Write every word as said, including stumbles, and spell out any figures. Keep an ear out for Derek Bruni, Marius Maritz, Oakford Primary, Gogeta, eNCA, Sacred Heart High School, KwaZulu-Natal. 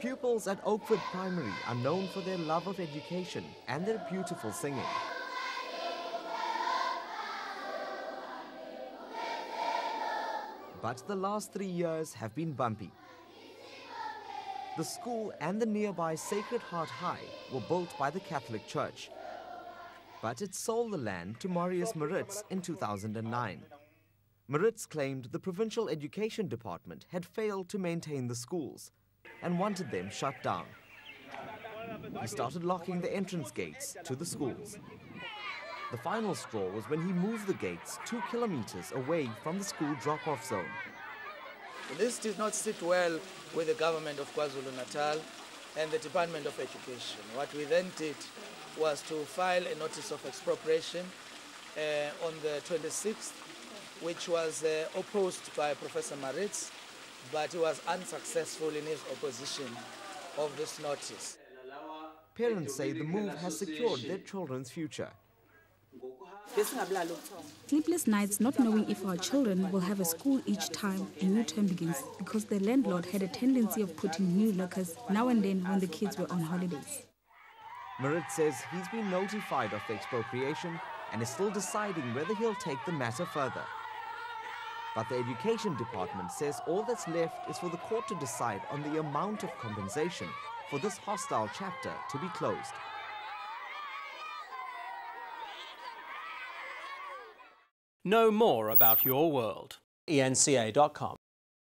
Pupils at Oakford Primary are known for their love of education and their beautiful singing. But the last three years have been bumpy. The school and the nearby Sacred Heart High were built by the Catholic Church. But it sold the land to Marius Maritz in two thousand nine. Maritz claimed the provincial education department had failed to maintain the schools and wanted them shut down. He started locking the entrance gates to the schools. The final straw was when he moved the gates two kilometers away from the school drop-off zone. This did not sit well with the government of KwaZulu-Natal and the Department of Education. What we then did was to file a notice of expropriation uh, on the twenty-sixth, which was uh, opposed by Professor Maritz, but he was unsuccessful in his opposition of this notice. Parents say the move has secured their children's future. Sleepless nights, not knowing if our children will have a school each time a new term begins, because the landlord had a tendency of putting new lockers now and then when the kids were on holidays. Maritz says he's been notified of the expropriation and is still deciding whether he'll take the matter further. But the education department says all that's left is for the court to decide on the amount of compensation for this hostile chapter to be closed. Know more about your world. e N C A dot com